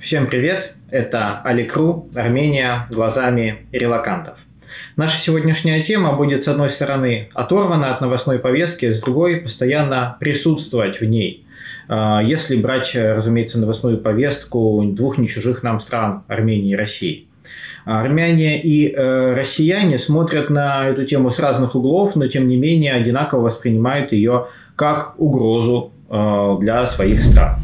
Всем привет! Это Али Кру, Армения глазами релокантов. Наша сегодняшняя тема будет, с одной стороны, оторвана от новостной повестки, с другой – постоянно присутствовать в ней. Если брать, разумеется, новостную повестку двух не чужих нам стран – Армении и России. Армяне и россияне смотрят на эту тему с разных углов, но тем не менее одинаково воспринимают ее как угрозу для своих стран.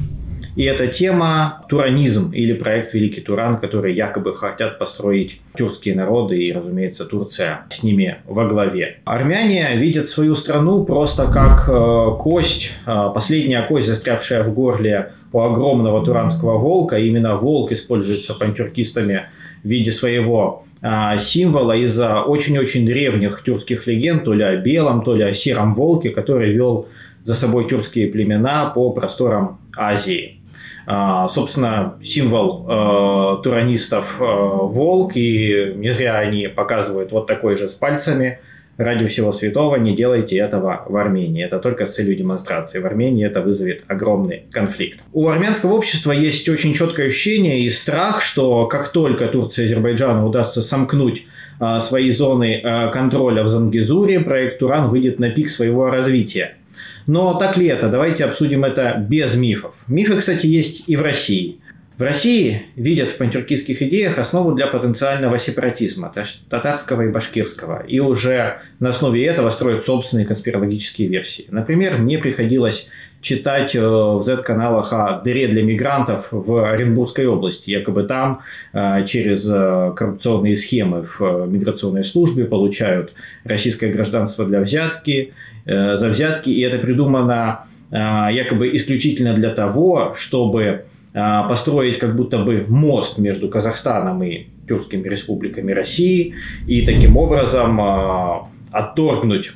И эта тема «Туранизм» или проект «Великий Туран», который якобы хотят построить тюркские народы и, разумеется, Турция с ними во главе. Армяне видят свою страну просто как кость, последняя кость, застрявшая в горле у огромного туранского волка. Именно волк используется пантюркистами в виде своего символа из-за очень-очень древних тюркских легенд, то ли о белом, то ли о сером волке, который вел за собой тюркские племена по просторам Азии. Собственно, символ туранистов волк, и не зря они показывают вот такой же с пальцами. Ради всего святого не делайте этого в Армении. Это только с целью демонстрации. В Армении это вызовет огромный конфликт. У армянского общества есть очень четкое ощущение и страх, что как только Турции и Азербайджану удастся сомкнуть свои зоны контроля в Зангезуре, проект Туран выйдет на пик своего развития. Но так ли это? Давайте обсудим это без мифов. Мифы, кстати, есть и в России. В России видят в пантюркистских идеях основу для потенциального сепаратизма, татарского и башкирского. И уже на основе этого строят собственные конспирологические версии. Например, мне приходилось читать в Z-каналах о дыре для мигрантов в Оренбургской области. Якобы там через коррупционные схемы в миграционной службе получают российское гражданство за взятки. И это придумано якобы исключительно для того, чтобы построить как будто бы мост между Казахстаном и тюркскими республиками России и таким образом отторгнуть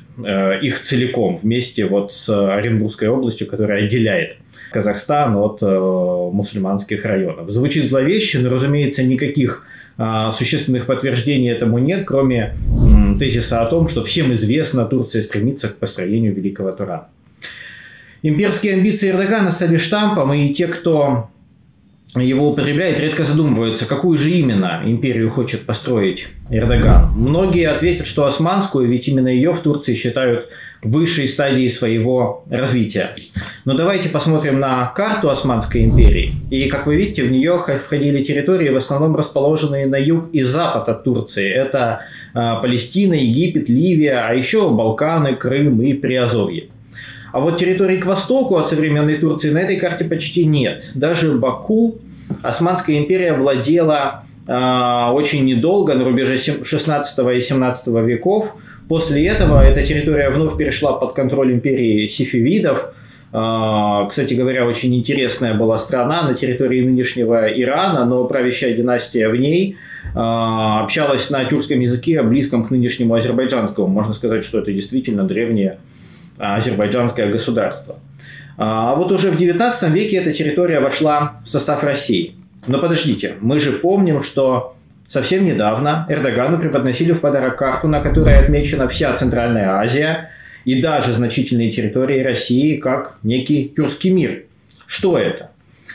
их целиком вместе вот с Оренбургской областью, которая отделяет Казахстан от мусульманских районов. Звучит зловеще, но, разумеется, никаких существенных подтверждений этому нет, кроме тезиса о том, что всем известно, Турция стремится к построению Великого Турана. Имперские амбиции Эрдогана стали штампом, и те, кто его употребляет, редко задумываются, какую же именно империю хочет построить Эрдоган. Многие ответят, что османскую, ведь именно ее в Турции считают высшей стадией своего развития. Но давайте посмотрим на карту Османской империи. И, как вы видите, в нее входили территории, в основном расположенные на юг и запад от Турции. Это Палестина, Египет, Ливия, а еще Балканы, Крым и Приазовье. А вот территорий к востоку от современной Турции на этой карте почти нет. Даже Баку Османская империя владела очень недолго, на рубеже 16 и 17 веков. После этого эта территория вновь перешла под контроль империи сефевидов. Кстати говоря, очень интересная была страна на территории нынешнего Ирана, но правящая династия в ней общалась на тюркском языке, близком к нынешнему азербайджанскому. Можно сказать, что это действительно древнее азербайджанское государство. А вот уже в 19 веке эта территория вошла в состав России. Но подождите, мы же помним, что совсем недавно Эрдогану преподносили в подарок карту, на которой отмечена вся Центральная Азия и даже значительные территории России как некий тюркский мир. Что это?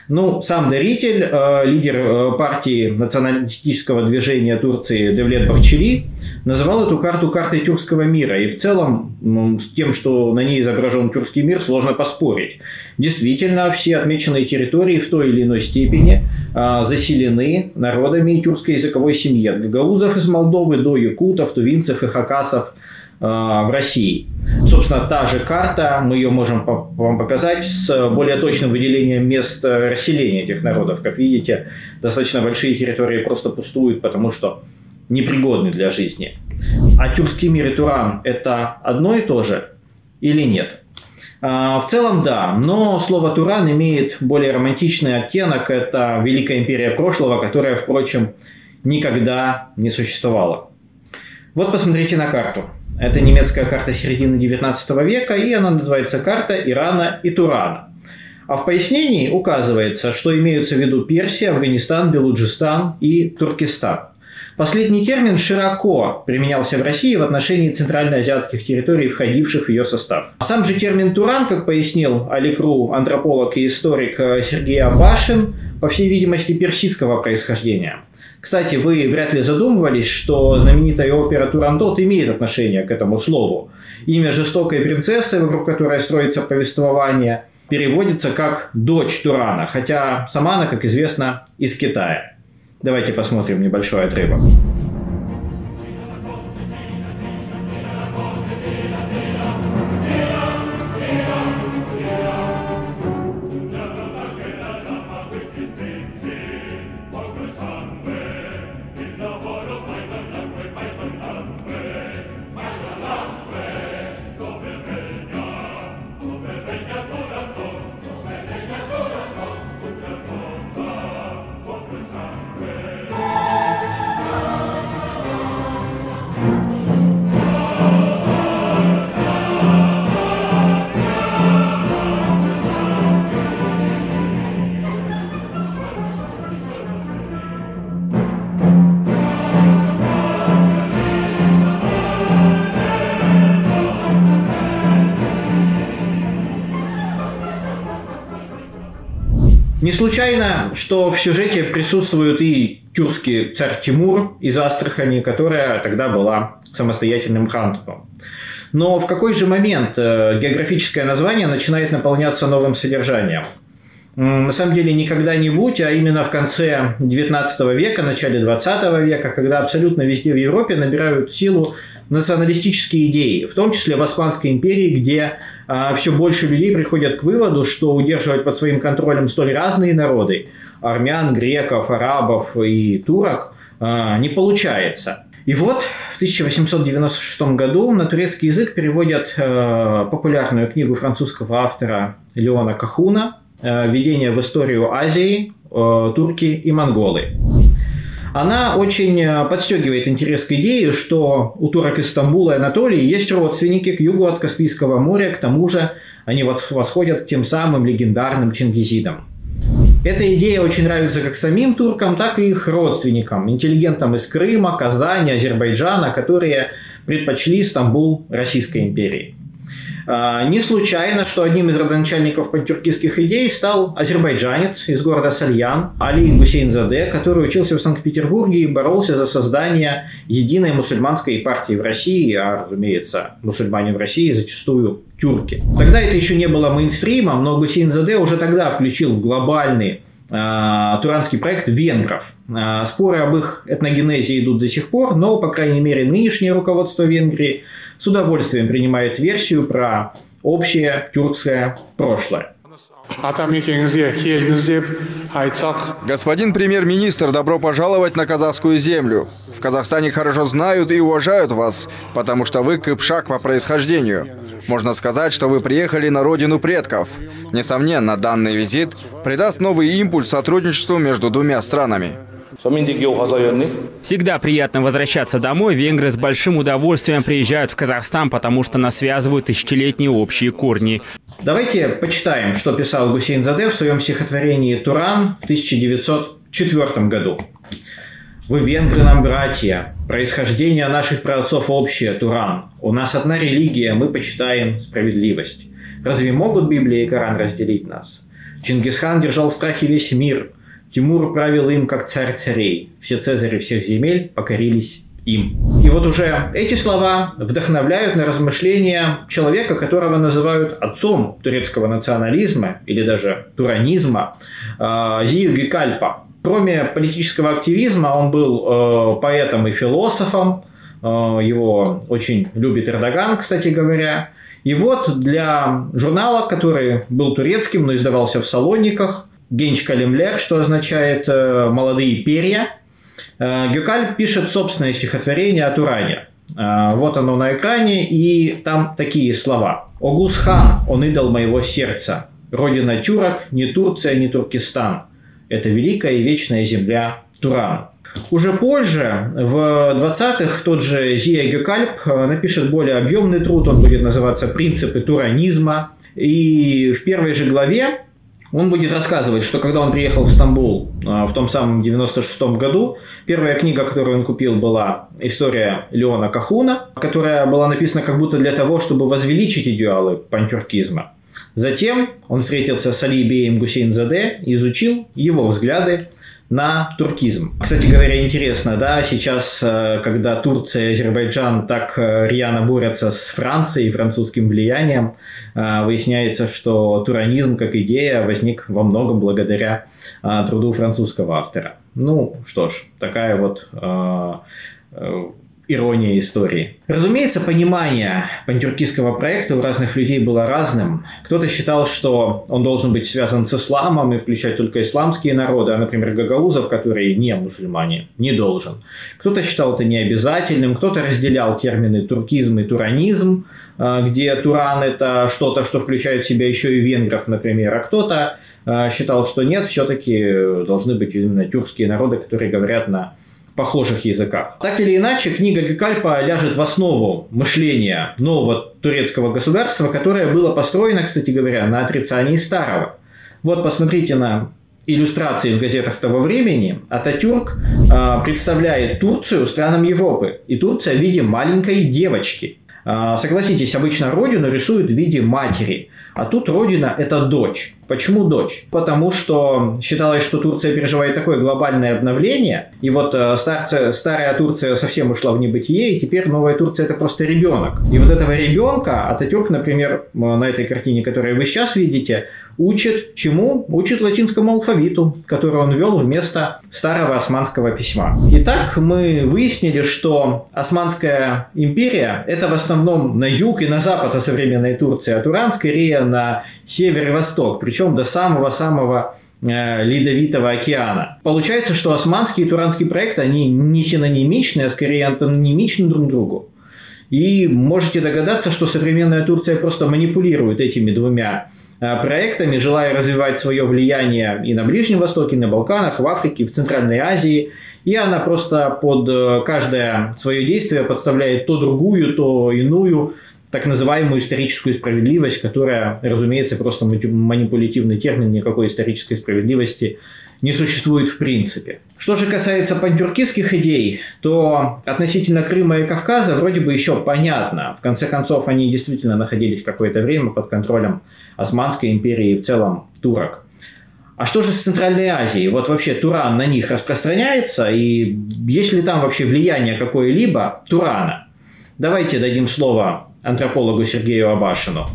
Ну, сам даритель, лидер партии националистического движения Турции Девлет Бахчели, называл эту карту картой тюркского мира. И в целом, с тем, что на ней изображен тюркский мир, сложно поспорить. Действительно, все отмеченные территории в той или иной степени заселены народами тюркской языковой семьи. От гагаузов из Молдовы до якутов, тувинцев и хакасов в России. Собственно, та же карта, мы ее можем вам показать, с более точным выделением мест расселения этих народов. Как видите, достаточно большие территории просто пустуют, потому что непригодны для жизни. А тюркский мир и Туран – это одно и то же или нет? В целом, да, но слово «Туран» имеет более романтичный оттенок. Это великая империя прошлого, которая, впрочем, никогда не существовала. Вот посмотрите на карту. Это немецкая карта середины 19 века, и она называется «Карта Ирана и Турана». А в пояснении указывается, что имеются в виду Персия, Афганистан, Белуджистан и Туркестан. Последний термин широко применялся в России в отношении центральноазиатских территорий, входивших в ее состав. Сам же термин «Туран», как пояснил Али Кру, антрополог и историк Сергей Абашин, по всей видимости, персидского происхождения. Кстати, вы вряд ли задумывались, что знаменитая опера «Турандот» имеет отношение к этому слову. Имя жестокой принцессы, вокруг которой строится повествование, переводится как «дочь Турана», хотя сама она, как известно, из Китая. Давайте посмотрим небольшой отрывок. Не случайно, что в сюжете присутствует и тюркский царь Тимур из Астрахани, которая тогда была самостоятельным ханством. Но в какой же момент географическое название начинает наполняться новым содержанием? На самом деле не когда-нибудь, а именно в конце XIX века, начале XX века, когда абсолютно везде в Европе набирают силу националистические идеи, в том числе в Османской империи, где все больше людей приходят к выводу, что удерживать под своим контролем столь разные народы – армян, греков, арабов и турок – не получается. И вот в 1896 году на турецкий язык переводят популярную книгу французского автора Леона Кахуна «Введение в историю Азии, турки и монголы». Она очень подстегивает интерес к идее, что у турок из Стамбула и Анатолии есть родственники к югу от Каспийского моря, к тому же они восходят к тем самым легендарным чингизидам. Эта идея очень нравится как самим туркам, так и их родственникам, интеллигентам из Крыма, Казани, Азербайджана, которые предпочли Стамбул Российской империи. Не случайно, что одним из родоначальников пантюркистских идей стал азербайджанец из города Сальян Али Гусейн-Заде, который учился в Санкт-Петербурге и боролся за создание единой мусульманской партии в России, а, разумеется, мусульмане в России зачастую тюрки. Тогда это еще не было мейнстримом, но Гусейн-Заде уже тогда включил в глобальный туранский проект венгров. Споры об их этногенезе идут до сих пор, но, по крайней мере, нынешнее руководство Венгрии с удовольствием принимает версию про общее тюркское прошлое. Господин премьер-министр, добро пожаловать на казахскую землю. В Казахстане хорошо знают и уважают вас, потому что вы кыпшак по происхождению. Можно сказать, что вы приехали на родину предков. Несомненно, данный визит придаст новый импульс сотрудничеству между двумя странами. Всегда приятно возвращаться домой. Венгры с большим удовольствием приезжают в Казахстан, потому что нас связывают тысячелетние общие корни. Давайте почитаем, что писал Гусейн-Заде в своем стихотворении «Туран» в 1904 году. «Вы, венгры, нам братья, происхождение наших праотцов общее, Туран. У нас одна религия, мы почитаем справедливость. Разве могут Библия и Коран разделить нас? Чингисхан держал в страхе весь мир. Тимур правил им, как царь царей. Все цезари всех земель покорились им». И вот уже эти слова вдохновляют на размышления человека, которого называют отцом турецкого национализма или даже туранизма, Зию Гёкальпа. Кроме политического активизма, он был поэтом и философом. Его очень любит Эрдоган, кстати говоря. И вот для журнала, который был турецким, но издавался в Салониках, «Генч Калемлек», что означает «молодые перья», Гёкальп пишет собственное стихотворение о Туране. Вот оно на экране, и там такие слова. «Огуз хан, он идол моего сердца. Родина тюрок, не Турция, не Туркестан. Это великая и вечная земля Туран». Уже позже, в 20-х, тот же Зия Гёкальп напишет более объемный труд, он будет называться «Принципы туранизма». И в первой же главе Он будет рассказывать, что когда он приехал в Стамбул в том самом 96-м году, первая книга, которую он купил, была «История Леона Кахуна», которая была написана как будто для того, чтобы возвеличить идеалы пантюркизма. Затем он встретился с Али Беем Гусейн-Заде и изучил его взгляды на туркизм. Кстати говоря, интересно, да, сейчас, когда Турция и Азербайджан так рьяно борются с Францией и французским влиянием, выясняется, что туранизм как идея возник во многом благодаря труду французского автора. Ну что ж, такая вот ирония истории. Разумеется, понимание пантюркистского проекта у разных людей было разным. Кто-то считал, что он должен быть связан с исламом и включать только исламские народы, а, например, гагаузов, которые не мусульмане, не должен. Кто-то считал это необязательным, кто-то разделял термины туркизм и туранизм, где туран – это что-то, что включает в себя еще и венгров, например, а кто-то считал, что нет, все-таки должны быть именно тюркские народы, которые говорят на похожих языках. Так или иначе, книга Гёкальпа ляжет в основу мышления нового турецкого государства, которое было построено, кстати говоря, на отрицании старого. Вот посмотрите на иллюстрации в газетах того времени. Ататюрк представляет Турцию странам Европы, и Турция в виде маленькой девочки. Согласитесь, обычно родину рисуют в виде матери, а тут родина – это дочь. Почему дочь? Потому что считалось, что Турция переживает такое глобальное обновление, и вот старая Турция совсем ушла в небытие, и теперь новая Турция – это просто ребенок. И вот этого ребенка Ататюрк, например, на этой картине, которую вы сейчас видите, учит чему? Учит латинскому алфавиту, который он ввел вместо старого османского письма. Итак, мы выяснили, что Османская империя – это в основном на юг и на запад от современной Турции, а Туран скорее на север и восток, причем до самого-самого Ледовитого океана. Получается, что османский и туранский проект, они не синонимичны, а скорее антонимичны друг другу. И можете догадаться, что современная Турция просто манипулирует этими двумя проектами, желая развивать свое влияние и на Ближнем Востоке, и на Балканах, в Африке, и в Центральной Азии. И она просто под каждое свое действие подставляет то другую, то иную, так называемую историческую справедливость, которая, разумеется, просто манипулятивный термин, никакой исторической справедливости не существует в принципе. Что же касается пантюркистских идей, то относительно Крыма и Кавказа вроде бы еще понятно. В конце концов, они действительно находились какое-то время под контролем Османской империи и в целом турок. А что же с Центральной Азией? Вот вообще Туран на них распространяется, и есть ли там вообще влияние какое-либо Турана? Давайте дадим слово антропологу Сергею Абашину.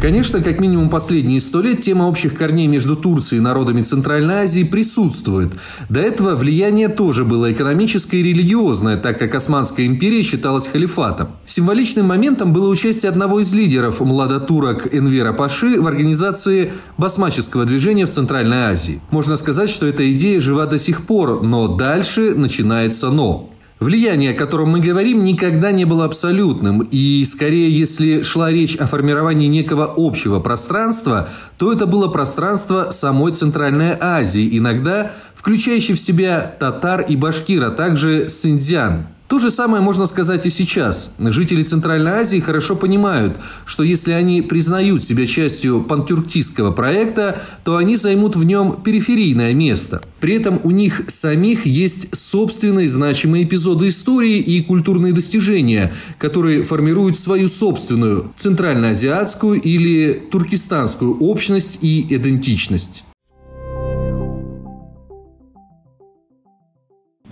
Конечно, как минимум последние 100 лет тема общих корней между Турцией и народами Центральной Азии присутствует. До этого влияние тоже было экономическое и религиозное, так как Османская империя считалась халифатом. Символичным моментом было участие одного из лидеров младотурок Энвера Паши в организации басмаческого движения в Центральной Азии. Можно сказать, что эта идея жива до сих пор, но дальше начинается «но». Влияние, о котором мы говорим, никогда не было абсолютным, и скорее, если шла речь о формировании некого общего пространства, то это было пространство самой Центральной Азии, иногда включающее в себя татар и башкир, а также синдзян. То же самое можно сказать и сейчас. Жители Центральной Азии хорошо понимают, что если они признают себя частью пантюркистского проекта, то они займут в нем периферийное место. При этом у них самих есть собственные значимые эпизоды истории и культурные достижения, которые формируют свою собственную центральноазиатскую или туркестанскую общность и идентичность.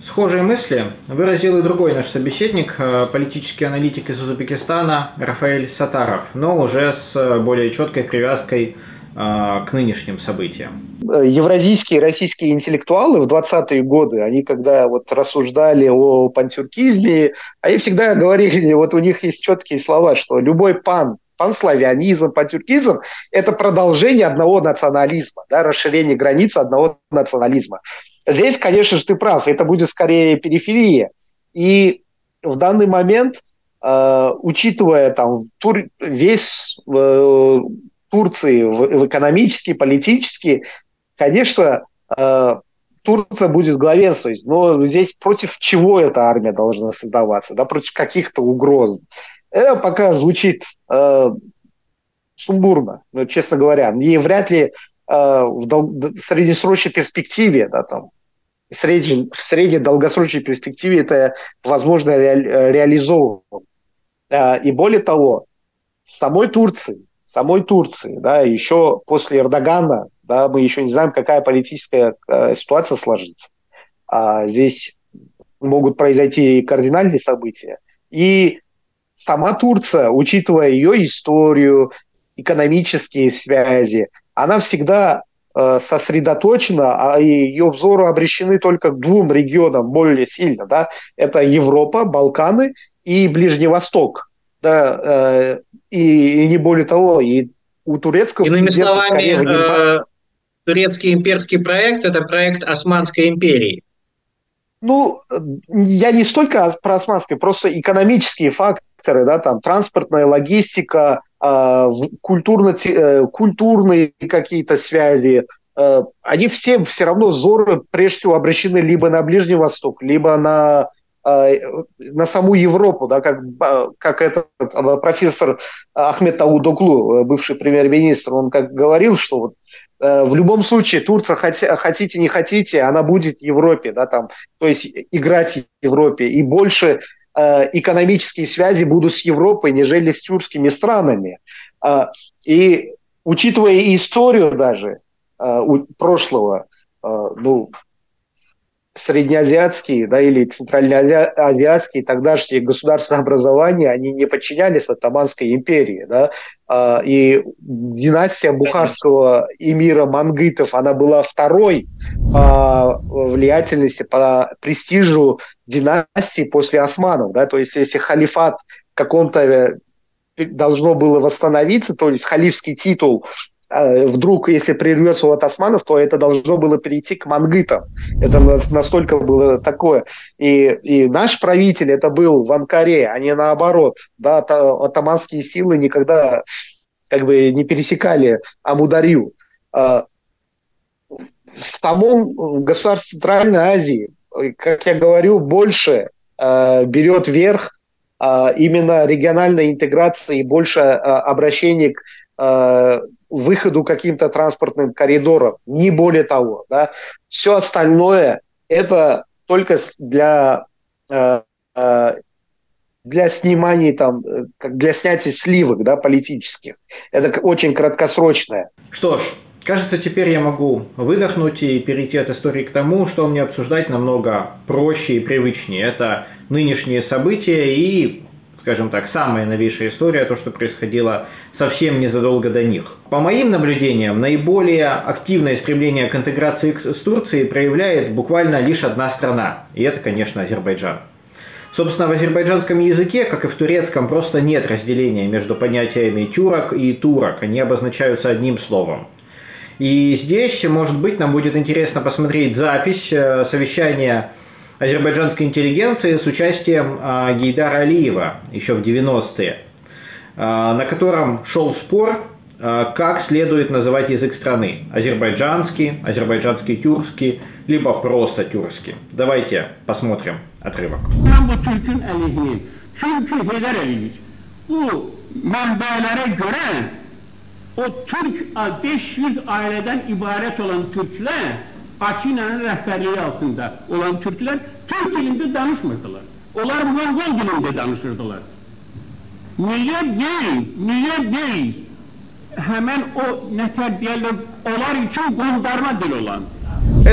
Схожие мысли выразил и другой наш собеседник, политический аналитик из Узбекистана Рафаэль Саттаров, но уже с более четкой привязкой к нынешним событиям. Евразийские и российские интеллектуалы в 20-е годы, они когда вот рассуждали о пантюркизме, они всегда говорили, вот у них есть четкие слова, что любой панславянизм, пантюркизм – это продолжение одного национализма, да, расширение границ одного национализма. Здесь, конечно же, ты прав, это будет скорее периферия. И в данный момент, учитывая там, весь Турции в экономически, политически, конечно, Турция будет главенствовать. Но здесь против чего эта армия должна создаваться? Да, против каких-то угроз. Это пока звучит сумбурно, но, честно говоря, мне вряд ли в среднесрочной перспективе, да, там, в средне-долгосрочной перспективе это возможно реализовано. И более того, самой Турции, да, еще после Эрдогана, да, мы еще не знаем, какая политическая ситуация сложится. Здесь могут произойти кардинальные события. И сама Турция, учитывая ее историю, экономические связи, она всегда сосредоточена, а ее взору обращены только к двум регионам более сильно. Да? Это Европа, Балканы и Ближний Восток. Да? И не более того, и у турецкого... Иными словами, турецкий имперский проект – это проект Османской империи. Ну, я не столько про Османскую, просто экономические факторы, да, там, транспортная логистика, культурные какие-то связи, они все равно взоры прежде всего обращены либо на Ближний Восток, либо на саму Европу, да, как этот профессор Ахмет Аудоглу, бывший премьер-министр, он как говорил, что вот в любом случае Турция, хотите не хотите, она будет в Европе, да, там, то есть играть в Европе, и больше экономические связи будут с Европой, нежели с тюркскими странами. И учитывая историю даже прошлого, ну, среднеазиатские, да, или центральноазиатские тогдашние государственные образования, они не подчинялись Оттоманской империи, да, и династия бухарского эмира мангитов, она была второй по влиятельности, по престижу династии после османов, да, то есть если халифат в каком-то должно было восстановиться, то есть халифский титул вдруг, если прервется от османов, то это должно было перейти к мангитам. Это настолько было такое. И наш правитель, это был в Анкаре, а не наоборот. Да, оттоманские силы никогда как бы не пересекали Амударью. В самом государстве Центральной Азии, как я говорю, больше берет верх именно региональная интеграция и больше обращение к выходу каким-то транспортным коридором, не более того. Да. Все остальное это только для снимания, там, для снятия сливок, да, политических. Это очень краткосрочное. Что ж, кажется, теперь я могу выдохнуть и перейти от истории к тому, что мне обсуждать намного проще и привычнее. Это нынешние события и... скажем так, самая новейшая история, то, что происходило совсем незадолго до них. По моим наблюдениям, наиболее активное стремление к интеграции с Турцией проявляет буквально лишь одна страна, и это, конечно, Азербайджан. Собственно, в азербайджанском языке, как и в турецком, просто нет разделения между понятиями тюрок и турок, они обозначаются одним словом. И здесь, может быть, нам будет интересно посмотреть запись совещания азербайджанской интеллигенции с участием Гейдара Алиева еще в 90-е, на котором шел спор, как следует называть язык страны – азербайджанский, азербайджанский-тюркский, либо просто тюркский. Давайте посмотрим отрывок. Atina'nın rehberliği altında olan Türkler Türk dilinde danışmadılar. Onlar Mongol dilinde danışırdılar. Niye değil? Hemen o nefer diyalog onlar için gönderme dil olan.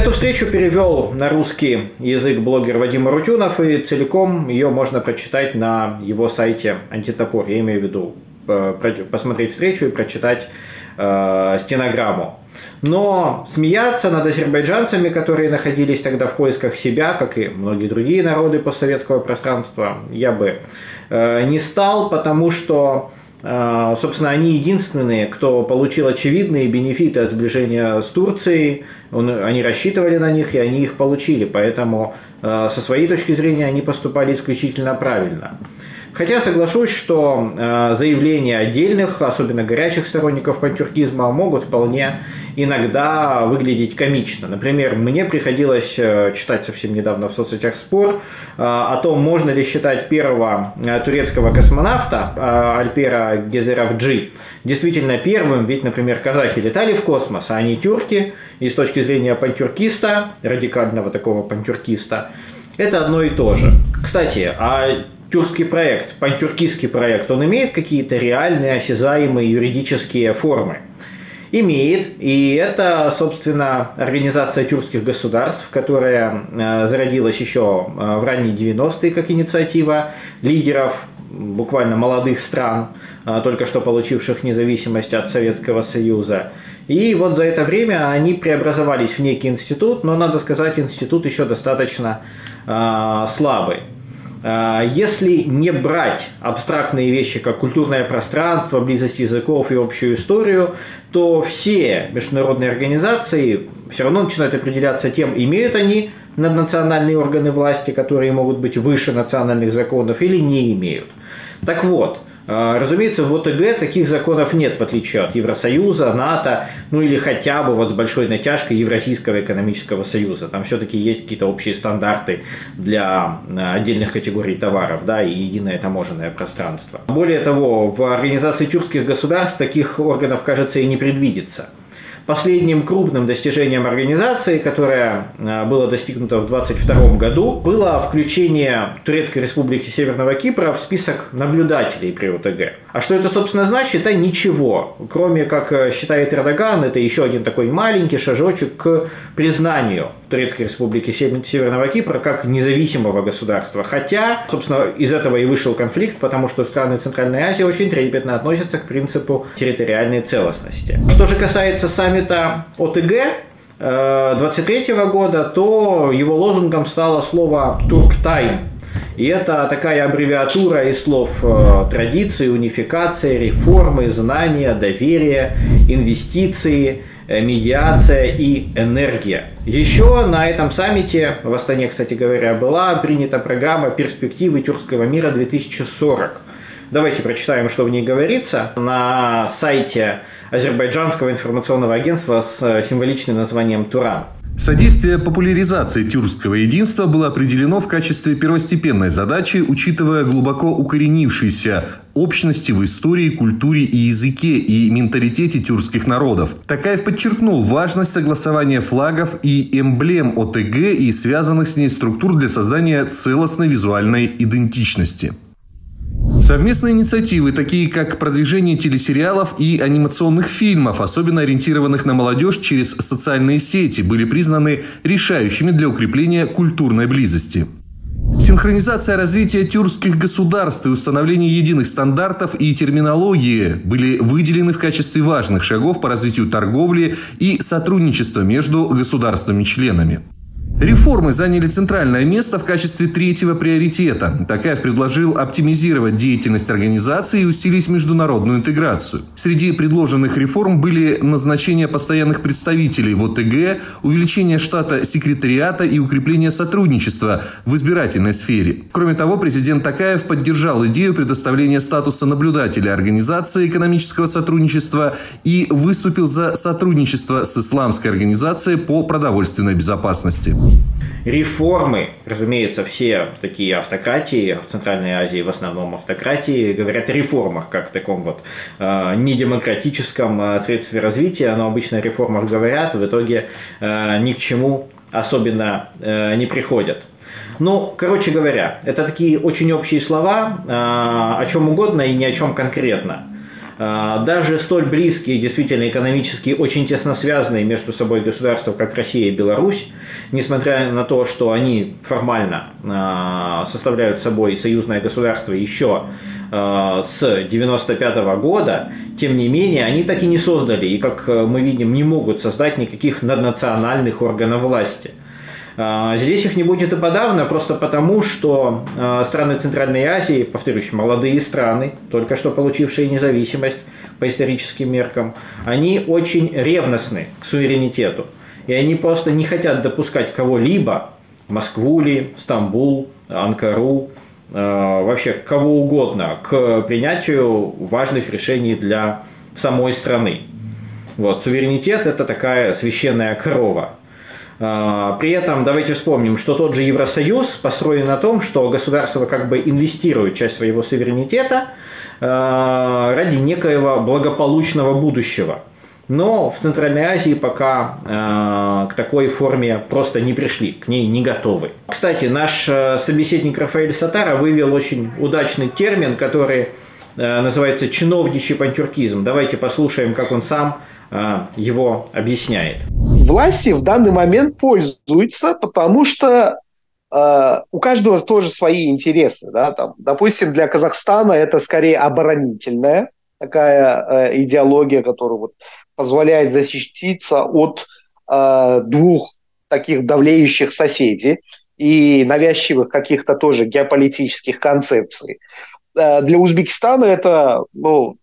Эту встречу перевел на русский язык блогер Вадим Арутюнов, и целиком ее можно прочитать на его сайте Антитопор. Я имею в виду посмотреть встречу и прочитать стенограмму. Но смеяться над азербайджанцами, которые находились тогда в поисках себя, как и многие другие народы постсоветского пространства, я бы не стал, потому что, собственно, они единственные, кто получил очевидные бенефиты от сближения с Турцией, они рассчитывали на них и они их получили, поэтому со своей точки зрения они поступали исключительно правильно. Хотя соглашусь, что заявления отдельных, особенно горячих сторонников пантюркизма, могут вполне иногда выглядеть комично. Например, мне приходилось читать совсем недавно в соцсетях спор о том, можно ли считать первого турецкого космонавта Альпера Гезеравджи действительно первым, ведь, например, казахи летали в космос, а они тюрки, и с точки зрения пантюркиста, радикального такого пантюркиста, это одно и то же. Кстати, а тюркский проект, пантюркистский проект, он имеет какие-то реальные, осязаемые юридические формы? Имеет, и это, собственно, Организация тюркских государств, которая зародилась еще в ранние 90-е как инициатива лидеров, буквально молодых стран, только что получивших независимость от Советского Союза. И вот за это время они преобразовались в некий институт, но, надо сказать, институт еще достаточно слабый. Если не брать абстрактные вещи, как культурное пространство, близость языков и общую историю, то все международные организации все равно начинают определяться тем, имеют они наднациональные органы власти, которые могут быть выше национальных законов, или не имеют. Так вот, разумеется, в ОТГ таких законов нет, в отличие от Евросоюза, НАТО, ну или хотя бы вот с большой натяжкой Евразийского экономического союза. Там все-таки есть какие-то общие стандарты для отдельных категорий товаров, да, и единое таможенное пространство. Более того, в Организации тюркских государств таких органов, кажется, и не предвидится. Последним крупным достижением организации, которое было достигнуто в 1922 году, было включение Турецкой Республики Северного Кипра в список наблюдателей при ОТГ. А что это, собственно, значит? Да ничего. Кроме, как считает Эрдоган, это еще один такой маленький шажочек к признанию Турецкой Республики Северного Кипра как независимого государства. Хотя, собственно, из этого и вышел конфликт, потому что страны Центральной Азии очень трепетно относятся к принципу территориальной целостности. Что же касается саммита ОТГ 23 года, то его лозунгом стало слово «Турктайм». И это такая аббревиатура из слов «традиции», «унификация», «реформы», «знания», «доверие», «инвестиции», «медиация» и «энергия». Еще на этом саммите, в Астане, кстати говоря, была принята программа «Перспективы тюркского мира 2040». Давайте прочитаем, что в ней говорится. На сайте азербайджанского информационного агентства с символичным названием «Туран». Содействие популяризации тюркского единства было определено в качестве первостепенной задачи, учитывая глубоко укоренившиеся общности в истории, культуре и языке и менталитете тюркских народов. Токаев подчеркнул важность согласования флагов и эмблем ОТГ и связанных с ней структур для создания целостной визуальной идентичности. Совместные инициативы, такие как продвижение телесериалов и анимационных фильмов, особенно ориентированных на молодежь через социальные сети, были признаны решающими для укрепления культурной близости. Синхронизация развития тюркских государств и установление единых стандартов и терминологии были выделены в качестве важных шагов по развитию торговли и сотрудничества между государствами-членами. Реформы заняли центральное место в качестве третьего приоритета. Токаев предложил оптимизировать деятельность организации и усилить международную интеграцию. Среди предложенных реформ были назначение постоянных представителей в ОТГ, увеличение штата секретариата и укрепление сотрудничества в избирательной сфере. Кроме того, президент Токаев поддержал идею предоставления статуса наблюдателя Организации экономического сотрудничества и выступил за сотрудничество с Исламской организацией по продовольственной безопасности. Реформы, разумеется, все такие автократии, в Центральной Азии в основном автократии, говорят о реформах, как о таком вот недемократическом средстве развития, но обычно о реформах говорят, в итоге ни к чему особенно не приходят. Ну, короче говоря, это такие очень общие слова о чем угодно и ни о чем конкретно. Даже столь близкие, действительно экономически очень тесно связанные между собой государства, как Россия и Беларусь, несмотря на то, что они формально составляют собой союзное государство еще с 1995 года, тем не менее, они так и не создали, и, как мы видим, не могут создать никаких наднациональных органов власти. Здесь их не будет и подавно, просто потому, что страны Центральной Азии, повторюсь, молодые страны, только что получившие независимость по историческим меркам, они очень ревностны к суверенитету. И они просто не хотят допускать кого-либо, Москву ли, Стамбул, Анкару, вообще кого угодно к принятию важных решений для самой страны. Вот, суверенитет – это такая священная корова. При этом давайте вспомним, что тот же Евросоюз построен на том, что государство как бы инвестирует часть своего суверенитета ради некоего благополучного будущего. Но в Центральной Азии пока к такой форме просто не пришли, к ней не готовы. Кстати, наш собеседник Рафаэль Саттаров вывел очень удачный термин, который называется «чиновничий пантюркизм». Давайте послушаем, как он сам его объясняет. Власти в данный момент пользуются, потому что у каждого тоже свои интересы. Да? Там, допустим, для Казахстана это скорее оборонительная такая идеология, которая вот позволяет защититься от двух таких давлеющих соседей и навязчивых каких-то тоже геополитических концепций. Для Узбекистана это, ну,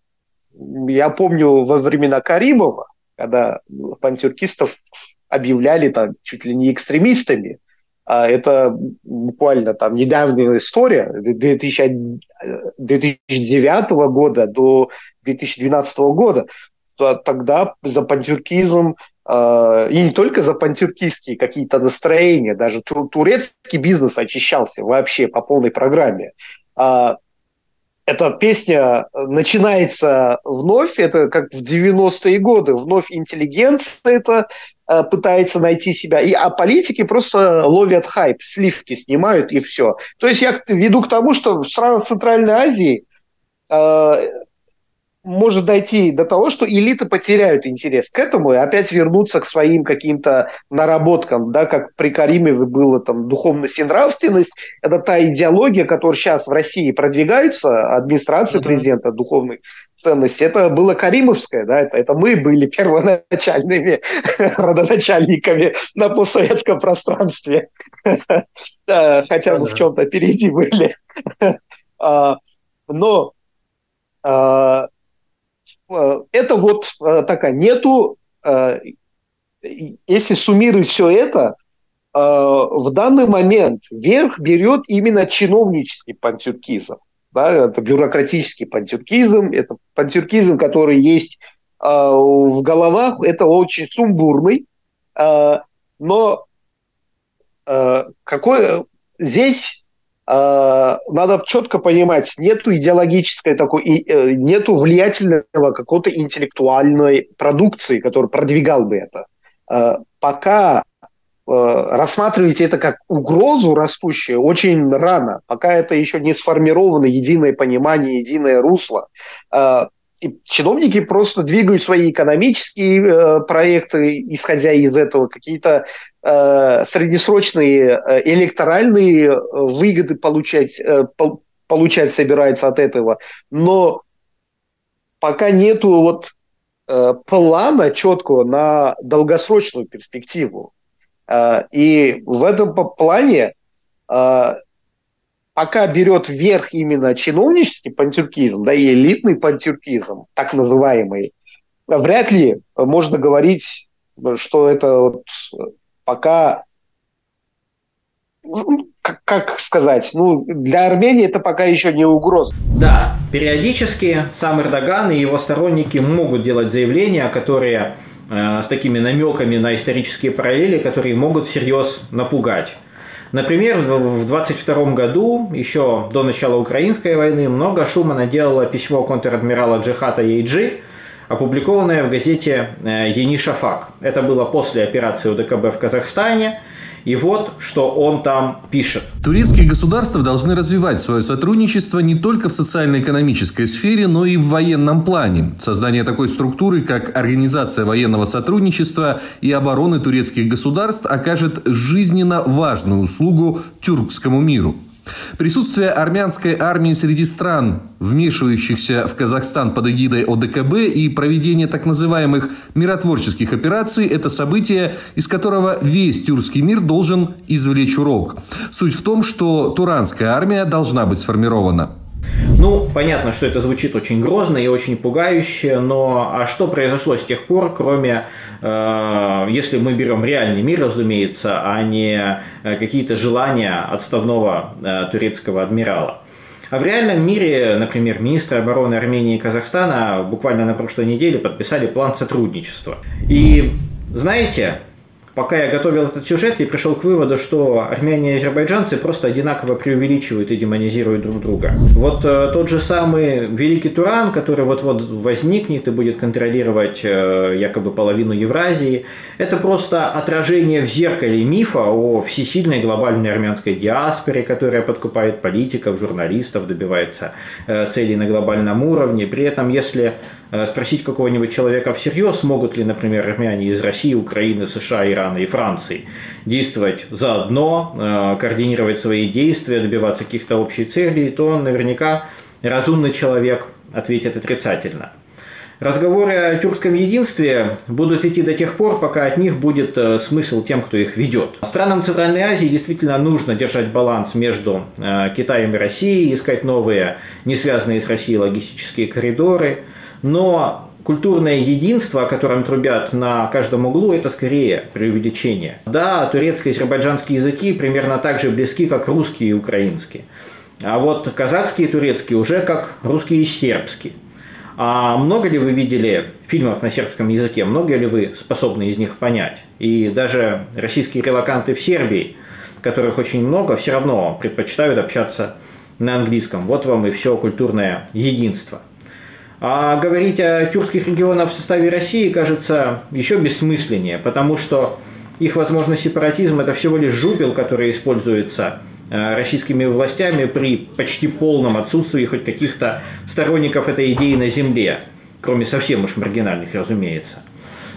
я помню во времена Каримова, когда пантюркистов объявляли там чуть ли не экстремистами. Это буквально там недавняя история, 2009 года до 2012 года. Тогда за пантюркизм, и не только за пантюркистские какие-то настроения, даже турецкий бизнес очищался вообще по полной программе. Эта песня начинается вновь, это как в 90-е годы, вновь интеллигенция это пытается найти себя, а политики просто ловят хайп, сливки снимают и все. То есть я веду к тому, что в странах Центральной Азии может дойти до того, что элиты потеряют интерес к этому и опять вернутся к своим каким-то наработкам, да, как при Каримове было там духовность и нравственность. Это та идеология, которая сейчас в России продвигается, администрация президента духовной ценности. Это было каримовское, да, это мы были первоначальными родоначальниками на постсоветском пространстве, хотя бы в чем-то впереди были. Но это вот такая, нету, если суммировать все это, в данный момент верх берет именно чиновнический пантюркизм, да, это бюрократический пантюркизм, это пантюркизм, который есть в головах, это очень сумбурный, но какой здесь... Надо четко понимать, нету идеологической такой, нету влиятельного какой-то интеллектуальной продукции, который продвигал бы это. Пока рассматриваете это как угрозу растущую очень рано, пока это еще не сформировано единое понимание, единое русло. И чиновники просто двигают свои экономические проекты, исходя из этого, какие-то среднесрочные электоральные выгоды получать собираются от этого. Но пока нету вот, плана четкого на долгосрочную перспективу. И в этом плане пока берет верх именно чиновнический пантюркизм, да и элитный пантюркизм, так называемый, вряд ли можно говорить, что это вот пока, как сказать, ну, для Армении это пока еще не угроза. Да, периодически сам Эрдоган и его сторонники могут делать заявления, которые с такими намеками на исторические параллели, которые могут всерьез напугать. Например, в 22 году, еще до начала Украинской войны, много шума наделало письмо контр-адмирала Джихата Яйджи, опубликованное в газете «Ени Шафак». Это было после операции ОДКБ в Казахстане. И вот, что он там пишет. Турецкие государства должны развивать свое сотрудничество не только в социально-экономической сфере, но и в военном плане. Создание такой структуры, как Организация военного сотрудничества и обороны турецких государств, окажет жизненно важную услугу тюркскому миру. Присутствие армянской армии среди стран, вмешивающихся в Казахстан под эгидой ОДКБ, и проведение так называемых миротворческих операций – это событие, из которого весь тюркский мир должен извлечь урок. Суть в том, что туранская армия должна быть сформирована. Ну, понятно, что это звучит очень грозно и очень пугающе, но а что произошло с тех пор, кроме, если мы берем реальный мир, разумеется, а не какие-то желания отставного турецкого адмирала? А в реальном мире, например, министры обороны Армении и Казахстана буквально на прошлой неделе подписали план сотрудничества. И знаете, пока я готовил этот сюжет, я пришел к выводу, что армяне и азербайджанцы просто одинаково преувеличивают и демонизируют друг друга. Вот тот же самый Великий Туран, который вот-вот возникнет и будет контролировать якобы половину Евразии, это просто отражение в зеркале мифа о всесильной глобальной армянской диаспоре, которая подкупает политиков, журналистов, добивается целей на глобальном уровне. При этом, если спросить какого-нибудь человека всерьез, могут ли, например, армяне из России, Украины, США, Ирана и Франции действовать заодно, координировать свои действия, добиваться каких-то общих целей, то наверняка разумный человек ответит отрицательно. Разговоры о тюркском единстве будут идти до тех пор, пока от них будет смысл тем, кто их ведет. Странам Центральной Азии действительно нужно держать баланс между Китаем и Россией, искать новые, не связанные с Россией логистические коридоры. Но культурное единство, о котором трубят на каждом углу, это скорее преувеличение. Да, турецкий и азербайджанский языки примерно так же близки, как русский и украинский. А вот казахский и турецкий уже как русский и сербский. А много ли вы видели фильмов на сербском языке? Много ли вы способны из них понять? И даже российские релоканты в Сербии, которых очень много, все равно предпочитают общаться на английском. Вот вам и все культурное единство. А говорить о тюркских регионах в составе России кажется еще бессмысленнее, потому что их, возможно, сепаратизм – это всего лишь жупел, который используется российскими властями при почти полном отсутствии хоть каких-то сторонников этой идеи на земле, кроме совсем уж маргинальных, разумеется.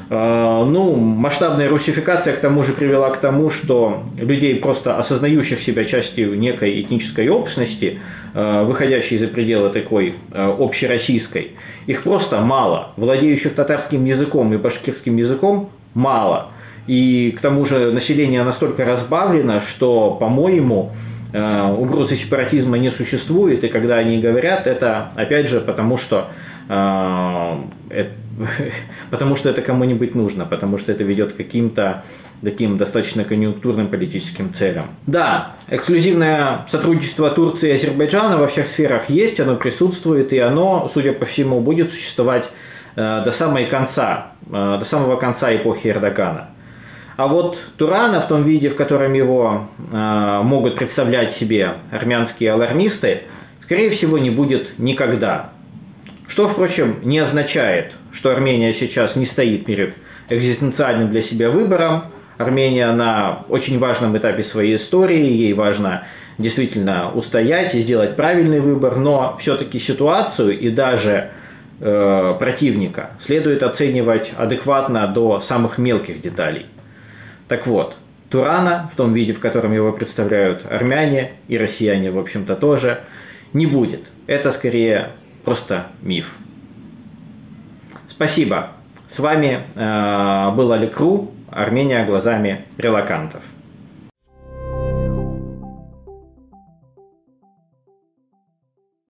Ну, масштабная русификация к тому же привела к тому, что людей, просто осознающих себя частью некой этнической общности, выходящей за пределы такой общероссийской, их просто мало. Владеющих татарским языком и башкирским языком мало. И к тому же население настолько разбавлено, что, по-моему, угрозы сепаратизма не существует. И когда они говорят, это опять же потому что это кому-нибудь нужно, потому что это ведет к каким-то таким достаточно конъюнктурным политическим целям. Да, эксклюзивное сотрудничество Турции и Азербайджана во всех сферах есть, оно присутствует, и оно, судя по всему, будет существовать до самого конца эпохи Эрдогана. А вот Турана в том виде, в котором его могут представлять себе армянские алармисты, скорее всего, не будет никогда. Что, впрочем, не означает, что Армения сейчас не стоит перед экзистенциальным для себя выбором. Армения на очень важном этапе своей истории, ей важно действительно устоять и сделать правильный выбор, но все-таки ситуацию и даже противника следует оценивать адекватно до самых мелких деталей. Так вот, Турана в том виде, в котором его представляют армяне и россияне, в общем-то, тоже не будет. Это скорее просто миф. Спасибо. С вами был Али Кру. Армения глазами релокантов.